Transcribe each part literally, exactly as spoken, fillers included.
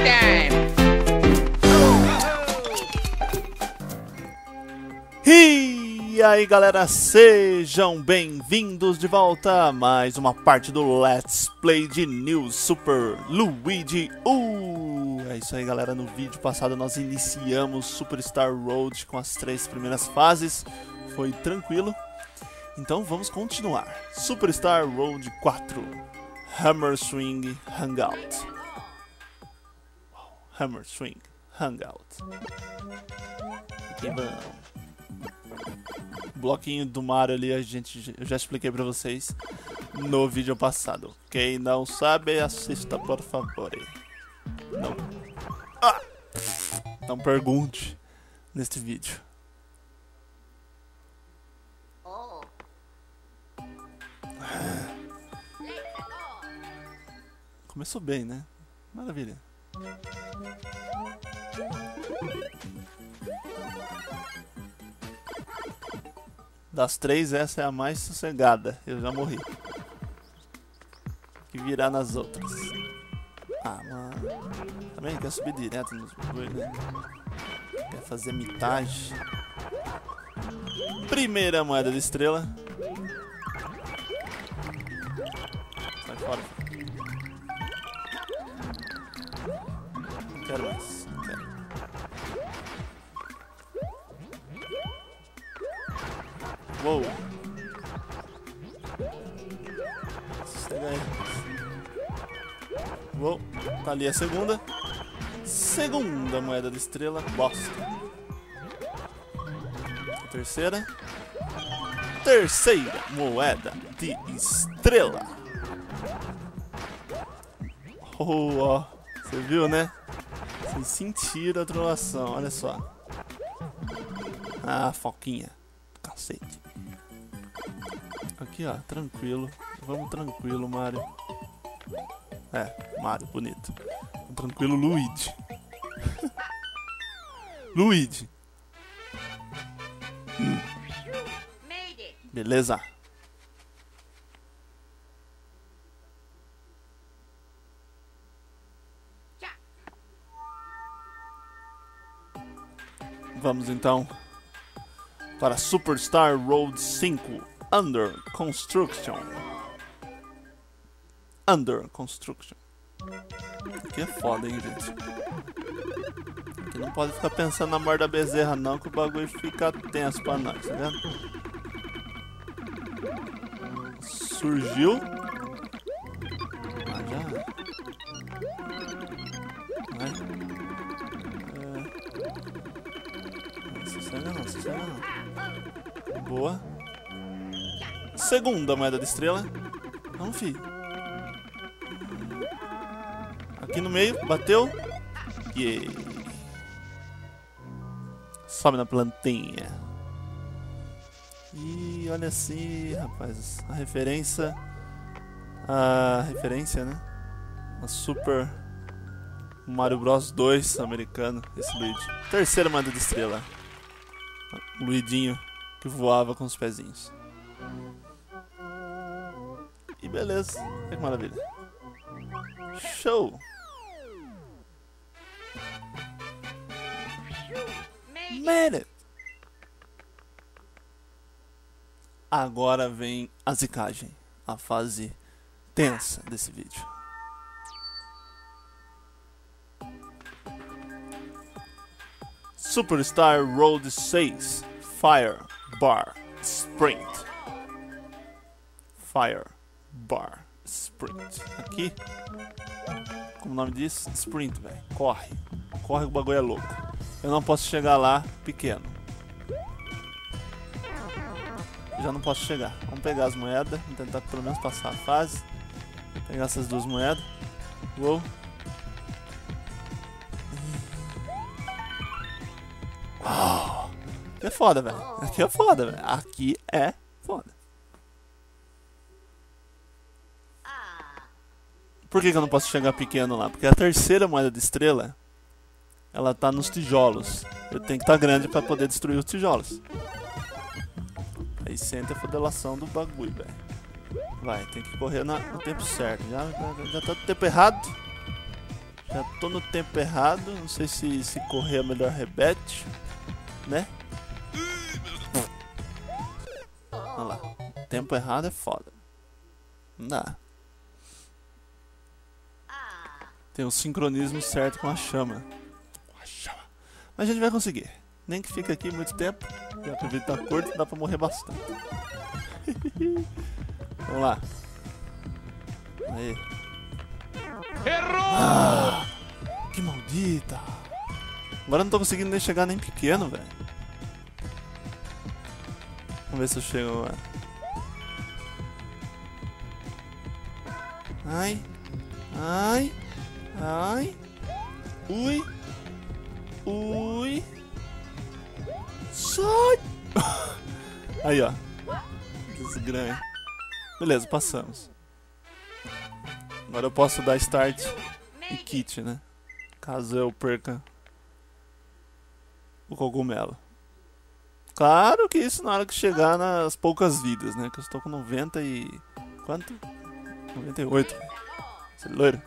time! E aí galera, sejam bem-vindos de volta a mais uma parte do Let's Play de New Super Luigi U. É isso aí galera, no vídeo passado nós iniciamos Superstar Road com as três primeiras fases, foi tranquilo. Então vamos continuar. Superstar Road quatro, Hammer Swing Hangout. Wow, Hammer Swing Hangout. Que bom. O bloquinho do Mario ali a gente, eu já expliquei pra vocês no vídeo passado. Quem não sabe, assista por favor. Não, ah! Não pergunte neste vídeo. Começou bem, né? Maravilha. Das três, essa é a mais sossegada. Eu já morri. Tem que virar nas outras. Ah, mano. Também quer subir direto nos bagulhos, né? Quer fazer mitagem. Primeira moeda de estrela. Sai fora. Não quero mais. Não quero. Uou! Sossega aí. Uou! Tá ali a segunda. Segunda moeda de estrela. Bosta. A terceira. Terceira moeda de estrela. Oh, ó. Você viu, né? Vocês sentiram a trollação. Olha só. Ah, foquinha. Cacete. Aqui ó, tranquilo, vamos tranquilo, Mario. É, Mario, bonito. Vamos tranquilo, Luigi. Luigi. Hum. Beleza. Vamos então para Superstar Road cinco. Under Construction. Under Construction. Aqui é foda, hein, gente. Aqui não pode ficar pensando na morte da bezerra, não, que o bagulho fica tenso pra nós, tá vendo? Surgiu. Ah, já. É. Não, sossega não, sossega não. Boa. Segunda moeda de estrela. Não, fi. Aqui no meio, bateu. Yeah. Sobe na plantinha. E olha assim, rapaz. A referência. A referência, né? A Super Mario Bros. dois americano. Esse Luigi. Terceira moeda de estrela. O Luidinho que voava com os pezinhos. E beleza, que maravilha. Show! Made it! Agora vem a zicagem, a fase tensa desse vídeo. Superstar Road seis, Fire Bar Sprint. Fire Bar Sprint. Aqui, como o nome diz, sprint, velho. Corre. Corre, o bagulho é louco. Eu não posso chegar lá pequeno. Já não posso chegar. Vamos pegar as moedas. Vamos tentar pelo menos passar a fase. Pegar essas duas moedas. Uou. Uau. Aqui é foda, velho. Aqui é foda, velho. Aqui é foda. Por que que eu não posso chegar pequeno lá? Porque a terceira moeda de estrela, ela tá nos tijolos. Eu tenho que estar tá grande pra poder destruir os tijolos. Aí senta a fodelação do bagulho, velho. Vai, tem que correr na, no tempo certo. Já, já, já tá no tempo errado. Já tô no tempo errado, não sei se, se correr é melhor rebete, né? Olha lá, tempo errado é foda. Não dá. Tem um sincronismo certo com a chama. Mas a gente vai conseguir. Nem que fique aqui muito tempo, porque a vida tá curta, dá pra morrer bastante. Vamos lá. Aí. Errou! Ah, que maldita! Agora eu não tô conseguindo nem chegar nem pequeno, velho. Vamos ver se eu chego agora. Ai, ai, ai. Ui, ui. Sai! Aí, ó. Desgranha. Beleza, passamos. Agora eu posso dar start e kit, né? Caso eu perca o cogumelo. Claro que isso na hora que chegar nas poucas vidas, né? Que eu estou com noventa e... quanto? noventa e oito. Você é loiro?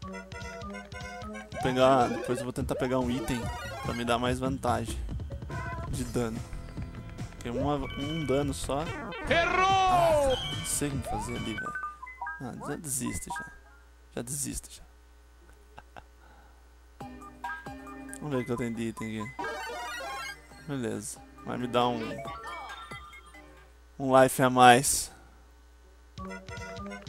Vou pegar... Depois eu vou tentar pegar um item pra me dar mais vantagem de dano. Porque uma, um dano só... Errou! Ah, não sei o que fazer ali, velho. Ah, já desiste já. Já desiste já. Vamos ver o que eu tenho de item aqui. Beleza. Vai me dar um... Um life a mais.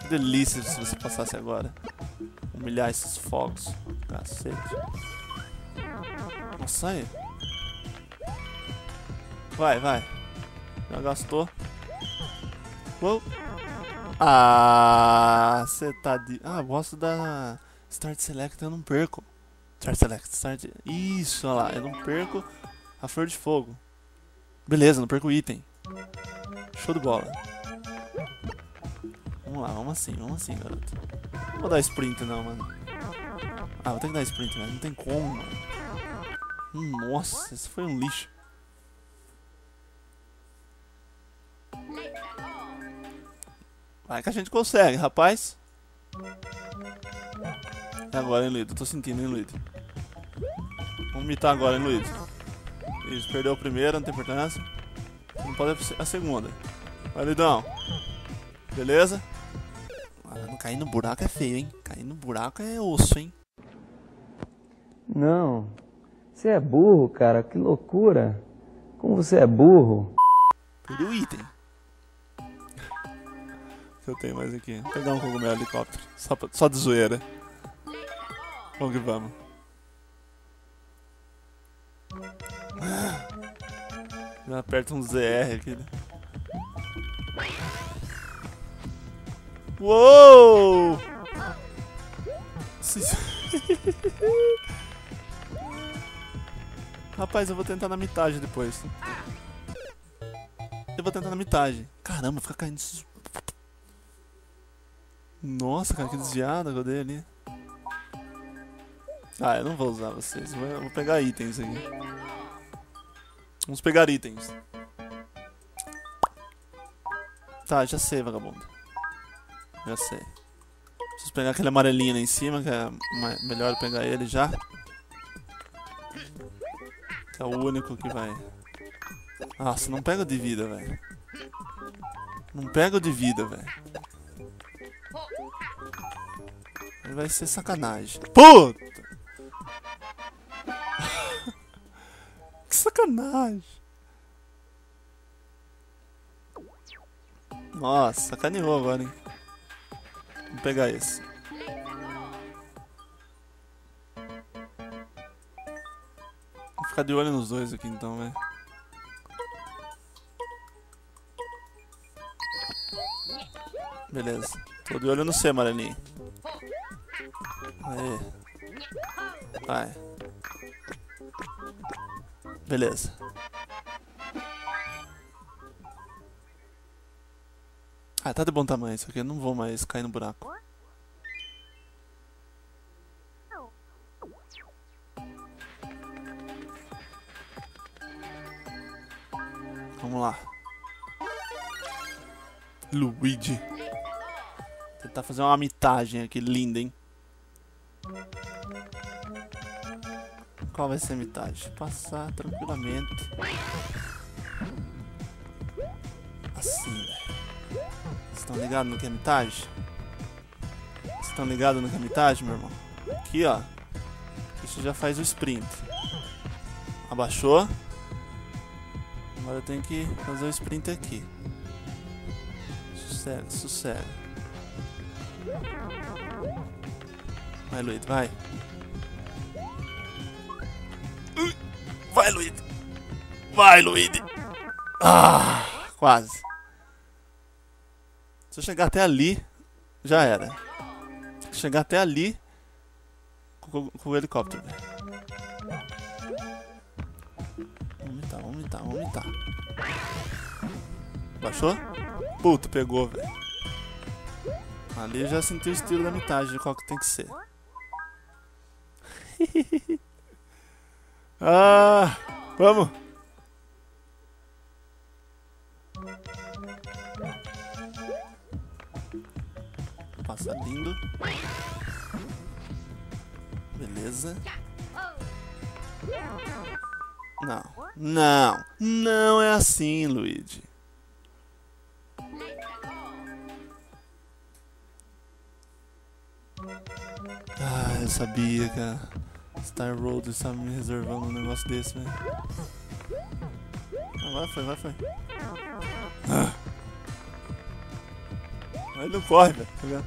Que delícia se você passasse agora. Humilhar esses fogos. Cacete. Nossa, aí. Vai, vai. Já gastou. Uou. Ah, você tá de... Ah, eu gosto da Start Select, eu não perco. Start Select, Start... Isso, olha lá, eu não perco a flor de fogo. Beleza, não perco o item. Show de bola. Vamos lá, vamos assim, vamos assim, garoto. Não vou dar sprint não, mano. Ah, vou ter que dar sprint, né? Não tem como, mano. Nossa, isso foi um lixo. Vai que a gente consegue, rapaz. É agora, hein, Luiz? Eu tô sentindo, hein, Luiz? Vamos mitar agora, hein, Luiz? Isso, perdeu a primeira, não tem importância. Não pode ser a segunda. Vai, Lidão. Beleza? Ah, não cair no buraco é feio, hein? Cair no buraco é osso, hein? Não. Você é burro, cara. Que loucura. Como você é burro. Perdeu o item. Eu tenho mais aqui. Vou pegar um cogumelo helicóptero. Só, pra, só de zoeira. Vamos que vamos. Já aperta um Z R aqui. Uou! Rapaz, eu vou tentar na mitagem depois. Eu vou tentar na mitagem. Caramba, fica caindo esses... Nossa, cara, que desviada que eu dei ali. Ah, eu não vou usar vocês. Vou, vou pegar itens aqui. Vamos pegar itens. Tá, já sei, vagabundo. Já sei. Preciso pegar aquele amarelinho lá em cima, que é melhor pegar ele já. Que é o único que vai... Nossa, não pega de vida, velho. Não pega de vida, velho. Vai ser sacanagem. Puta! Que sacanagem! Nossa, sacaneou agora, hein? Vamos pegar esse. Vou ficar de olho nos dois aqui então, velho. Beleza. Tô de olho no C, amarelinho. Aê. Vai. Beleza. Ah, tá de bom tamanho isso aqui. Eu não vou mais cair no buraco. Vamos lá. Luigi. Tentar fazer uma mitagem aqui, linda, hein? Qual vai ser a mitagem? Passar tranquilamente. Assim, velho. Vocês estão ligados no que é mitagem? Vocês estão ligados no que é mitagem, meu irmão? Aqui, ó. Isso já faz o sprint. Abaixou. Agora eu tenho que fazer o sprint aqui. Sossega, sossega. Vai, Luigi, vai. Vai, Luigi. Vai, Luigi. Ah, quase. Se eu chegar até ali, já era. Chegar até ali com, com o helicóptero. Vamos mitar, vamos mitar, vamos mitar. Baixou? Puta, pegou, velho. Ali eu já senti o estilo da mitagem, de qual que tem que ser. Ah, vamos. Passa lindo. Beleza. Não, não, não é assim, Luigi. Ah, eu sabia, cara. Star Road estava me reservando um negócio desse, velho. Ah, vai, foi, vai, foi. Ah. Ele não corre, velho.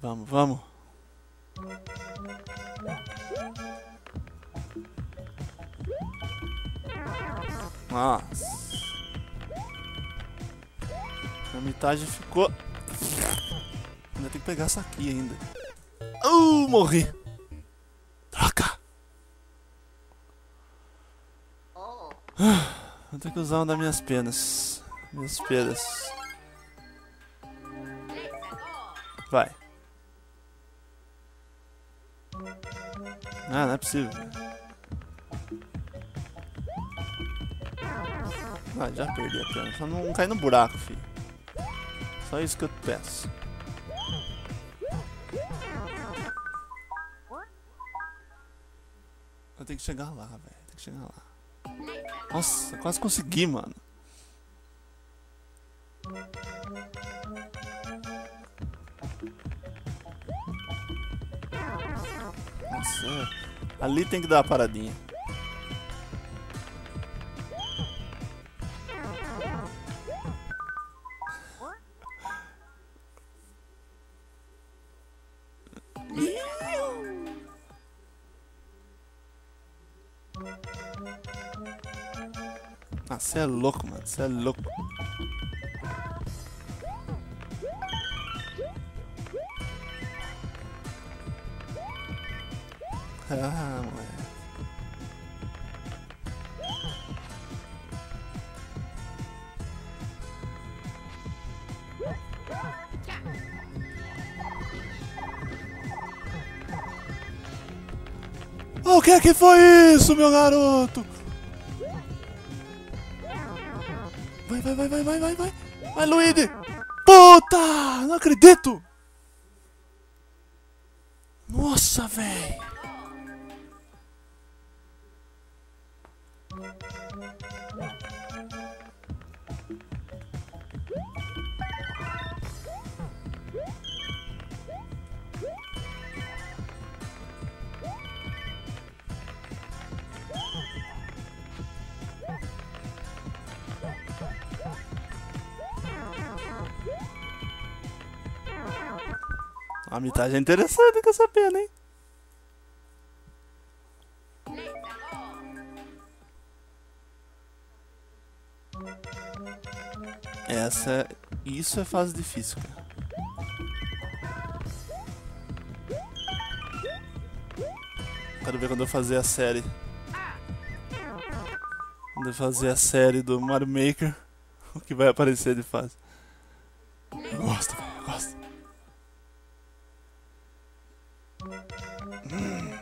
Vamos, vamos. Nossa. A mitagem ficou. Ainda tem que pegar essa aqui ainda. Uh, morri. Vou ter que usar uma das minhas penas. Minhas penas. Vai. Ah, não é possível. Ah, já perdi a pena. Só não cai no buraco, filho. Só isso que eu peço. Eu tenho que chegar lá, velho. Tem que chegar lá. Nossa, quase consegui, mano. Nossa, ali tem que dar uma paradinha. Ah, você é louco, mano, você é louco. Ah, mano. O que que foi isso, meu garoto? Vai, vai, vai, vai, vai, vai, vai, vai, Luigi! Puta! Não acredito! Nossa, velho! A mitagem é interessante com essa pena, hein? Essa... Isso é fase difícil, cara. Quero ver quando eu fazer a série. Quando eu fazer a série do Mario Maker, o que vai aparecer de fase. Eu gosto, eu gosto. Hum.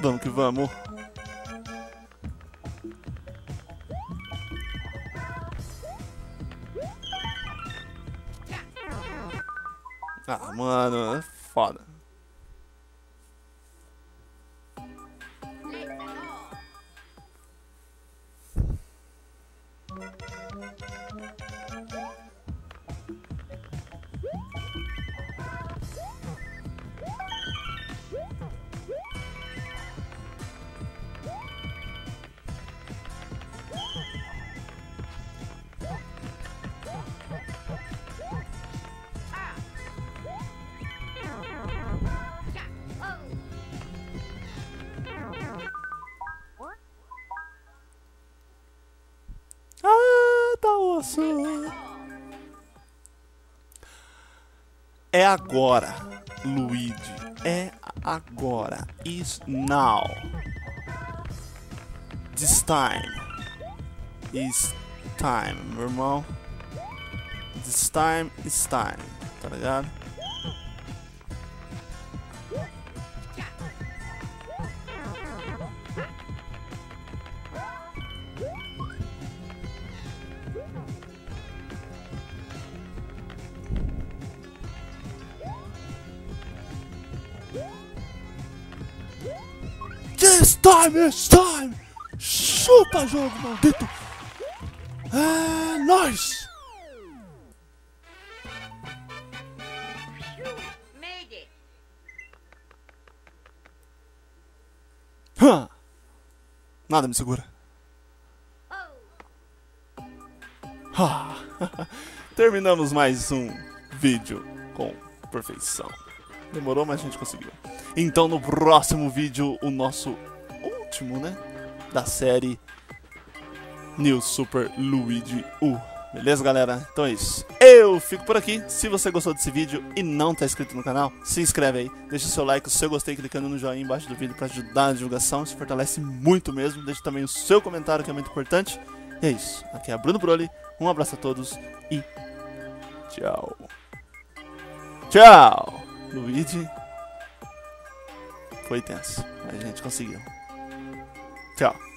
Vamos que vamos. Ah, mano, é foda. É agora, Luigi. É agora. Is now. This time. Is time, meu irmão. This time is time. Tá ligado? It's time, it's time! Chupa, jogo maldito! É nóis! Hum. Nada me segura. Ah. Terminamos mais um vídeo com perfeição. Demorou, mas a gente conseguiu. Então no próximo vídeo, o nosso último, né, da série New Super Luigi U. Beleza, galera? Então é isso. Eu fico por aqui. Se você gostou desse vídeo e não tá inscrito no canal, se inscreve aí. Deixa o seu like, o seu gostei, clicando no joinha embaixo do vídeo pra ajudar a divulgação. Isso fortalece muito mesmo. Deixa também o seu comentário, que é muito importante. E é isso. Aqui é Bruno Broly. Um abraço a todos e tchau. Tchau! Luigi foi tenso, mas a gente conseguiu. Tchau.